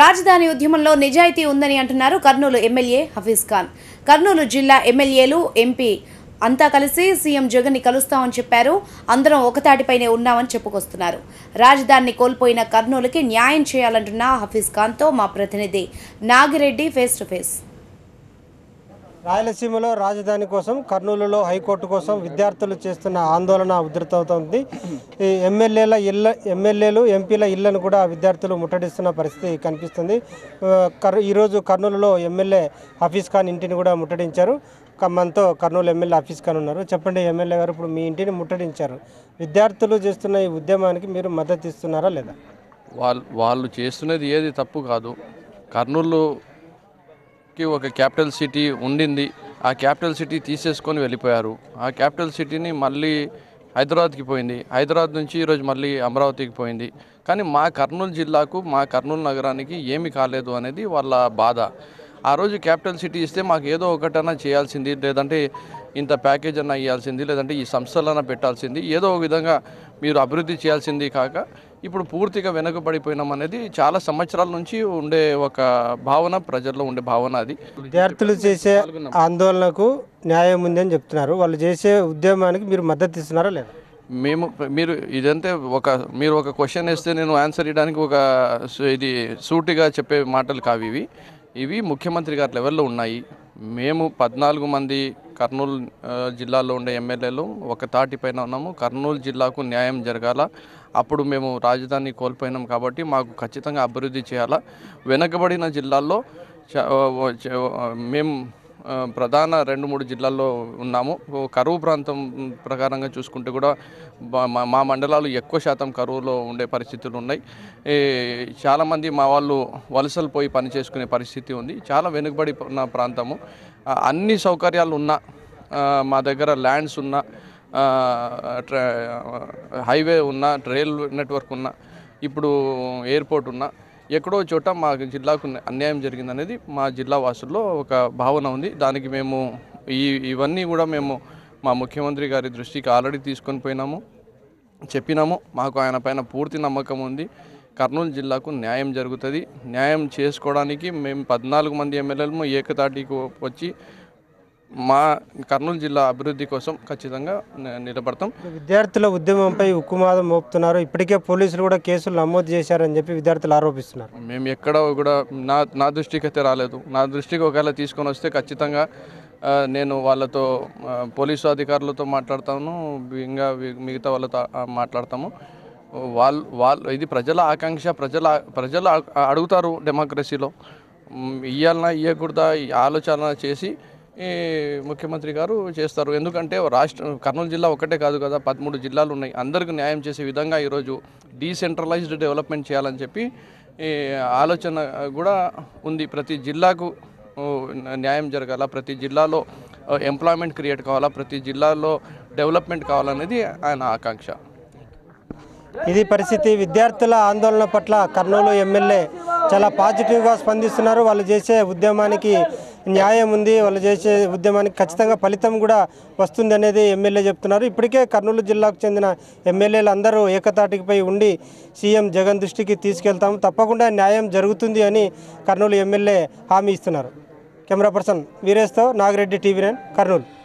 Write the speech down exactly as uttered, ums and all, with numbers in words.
రాజధాని ఉద్యమంలో నిజాయితీ ఉందని అంటున్నారు కర్నూలు ఎమ్మెల్యే హఫీజ్ ఖాన్. కర్నూలు జిల్లా ఎమ్మెల్యేలు ఎంపీ అంతా కలిసి సీఎం జగన్ ని కలుస్తామని చెప్పారు. అందరం ఒకతాటిపైనే ఉన్నామని చెప్పుకొస్తున్నారు. రాజధానిని కోల్పోయిన కర్నూలుకి న్యాయం చేయాలంటున్న హఫీజ్ ఖాన్ తో మా ప్రతినిధి నాగిరెడ్డి ఫేస్ టు ఫేస్. రాయలసీమలో రాజధాని కోసం, కర్నూలులో హైకోర్టు కోసం విద్యార్థులు చేస్తున్న ఆందోళన ఉధృతమవుతోంది. ఈ ఎమ్మెల్యేల ఇళ్ళ ఎమ్మెల్యేలు ఎంపీల ఇళ్లను కూడా విద్యార్థులు ముట్టడిస్తున్న పరిస్థితి కనిపిస్తుంది. కర్ ఈరోజు కర్నూలులో ఎమ్మెల్యే హఫీజ్ ఖాన్ ఇంటిని కూడా ముట్టడించారు. మనతో కర్నూలు ఎమ్మెల్యే హఫీజ్ ఖాన్ ఉన్నారు. చెప్పండి ఎమ్మెల్యే గారు, ఇప్పుడు మీ ఇంటిని ముట్టడించారు, విద్యార్థులు చేస్తున్న ఈ ఉద్యమానికి మీరు మద్దతు ఇస్తున్నారా లేదా? వాళ్ళు వాళ్ళు చేస్తున్నది ఏది తప్పు కాదు. కర్నూలు ఒక క్యాపిటల్ సిటీ ఉండింది, ఆ క్యాపిటల్ సిటీ తీసేసుకొని వెళ్ళిపోయారు. ఆ క్యాపిటల్ సిటీని మళ్ళీ హైదరాబాద్కి పోయింది, హైదరాబాద్ నుంచి ఈరోజు మళ్ళీ అమరావతికి పోయింది. కానీ మా కర్నూలు జిల్లాకు, మా కర్నూలు నగరానికి ఏమి కాలేదు అనేది వాళ్ళ బాధ. ఆ రోజు క్యాపిటల్ సిటీ ఇస్తే మాకు ఏదో ఒకటైనా చేయాల్సింది, లేదంటే ఇంత ప్యాకేజ్ అన్నా ఇవ్వాల్సింది, లేదంటే ఈ సంస్థలన్నా పెట్టాల్సింది, ఏదో ఒక విధంగా మీరు అభివృద్ధి చేయాల్సింది. కాక ఇప్పుడు పూర్తిగా వెనుకబడిపోయినాం అనేది చాలా సంవత్సరాల నుంచి ఉండే ఒక భావన, ప్రజల్లో ఉండే భావన. అది విద్యార్థులు చేసే ఆందోళనకు న్యాయం ఉందని చెప్తున్నారు. వాళ్ళు చేసే ఉద్యమానికి మీరు మద్దతు ఇస్తున్నారా లేదా? మేము మీరు ఇదంతే ఒక మీరు ఒక క్వశ్చన్ వేస్తే నేను ఆన్సర్ ఇవ్వడానికి ఒక ఇది సూటిగా చెప్పే మాటలు కావి ఇవి ఇవి ముఖ్యమంత్రి గారి లెవెల్లో ఉన్నాయి. మేము పద్నాలుగు మంది కర్నూలు జిల్లాలో ఉండే ఎమ్మెల్యేలు ఒక తాటి పైన ఉన్నాము. కర్నూలు జిల్లాకు న్యాయం జరగాల. అప్పుడు మేము రాజధాని కోల్పోయినాం కాబట్టి మాకు ఖచ్చితంగా అభివృద్ధి చేయాలా. వెనకబడిన జిల్లాల్లో మేము ప్రధాన రెండు మూడు జిల్లాల్లో ఉన్నాము. కరువు ప్రాంతం ప్రకారంగా చూసుకుంటే కూడా మా మండలాలు ఎక్కువ శాతం కరువులో ఉండే పరిస్థితులు ఉన్నాయి. చాలామంది మా వాళ్ళు వలసలు పోయి పనిచేసుకునే పరిస్థితి ఉంది. చాలా వెనుకబడి ఉన్న ప్రాంతము. అన్ని సౌకర్యాలు ఉన్నా, మా దగ్గర ల్యాండ్స్ ఉన్నా, హైవే ఉన్నా, రైల్వే నెట్వర్క్ ఉన్నా, ఇప్పుడు ఎయిర్పోర్ట్ ఉన్నా, ఎక్కడో చోట మా జిల్లాకు అన్యాయం జరిగిందనేది మా జిల్లా వాసుల్లో ఒక భావన ఉంది. దానికి మేము ఈ ఇవన్నీ కూడా మేము మా ముఖ్యమంత్రి గారి దృష్టికి ఆల్రెడీ తీసుకొని పోయినాము, చెప్పినాము. మాకు ఆయన పైన పూర్తి నమ్మకం ఉంది. కర్నూలు జిల్లాకు న్యాయం జరుగుతుంది. న్యాయం చేసుకోవడానికి మేము పద్నాలుగు మంది ఎమ్మెల్యేలు ఏకతాటికి వచ్చి మా కర్నూలు జిల్లా అభివృద్ధి కోసం ఖచ్చితంగా నిలబడతాం. విద్యార్థుల ఉద్యమంపై ఉక్కుమాదం మోపుతున్నారు. ఇప్పటికే పోలీసులు కూడా కేసులు నమోదు చేశారని చెప్పి విద్యార్థులు ఆరోపిస్తున్నారు. మేము ఎక్కడ కూడా నా నా దృష్టికి అయితే రాలేదు. నా దృష్టికి ఒకవేళ తీసుకొని వస్తే ఖచ్చితంగా నేను వాళ్ళతో, పోలీసు అధికారులతో మాట్లాడతాను, ఇంకా మిగతా వాళ్ళతో మాట్లాడతాము. వాళ్ళు వాళ్ళు ఇది ప్రజల ఆకాంక్ష, ప్రజల ప్రజలు అడుగుతారు. డెమోక్రసీలో ఇవ్వాలన్నా ఇవ్వకూడదా ఆలోచన చేసి ఈ ముఖ్యమంత్రి గారు చేస్తారు. ఎందుకంటే రాష్ట్ర కర్నూలు జిల్లా ఒకటే కాదు కదా, పదమూడు జిల్లాలు ఉన్నాయి. అందరికీ న్యాయం చేసే విధంగా ఈరోజు డీసెంట్రలైజ్డ్ డెవలప్మెంట్ చేయాలని చెప్పి ఈ ఆలోచన కూడా ఉంది. ప్రతి జిల్లాకు న్యాయం జరగాల, ప్రతి జిల్లాలో ఎంప్లాయ్మెంట్ క్రియేట్ కావాలా, ప్రతి జిల్లాలో డెవలప్మెంట్ కావాలనేది ఆయన ఆకాంక్ష. ఇది పరిస్థితి. విద్యార్థుల ఆందోళన పట్ల కర్నూలు ఎమ్మెల్యే చాలా పాజిటివ్గా స్పందిస్తున్నారు. వాళ్ళు చేసే ఉద్యమానికి న్యాయం ఉంది, వాళ్ళు చేసే ఉద్యమానికి ఖచ్చితంగా ఫలితం కూడా వస్తుంది అనేది ఎమ్మెల్యే చెప్తున్నారు. ఇప్పటికే కర్నూలు జిల్లాకు చెందిన ఎమ్మెల్యేలు అందరూ ఏకతాటికిపై ఉండి సీఎం జగన్ దృష్టికి తీసుకెళ్తాము, తప్పకుండా న్యాయం జరుగుతుంది అని కర్నూలు ఎమ్మెల్యే హామీ ఇస్తున్నారు. కెమెరా పర్సన్ వీరేశ్తో, నాగిరెడ్డి టీవీ నైన్, కర్నూలు.